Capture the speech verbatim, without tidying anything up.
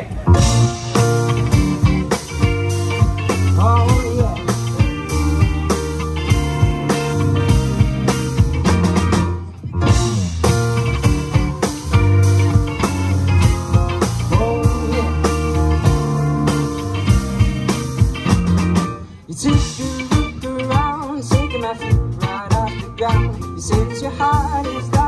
Take a look around, taking my feet right off the ground. You said your heart is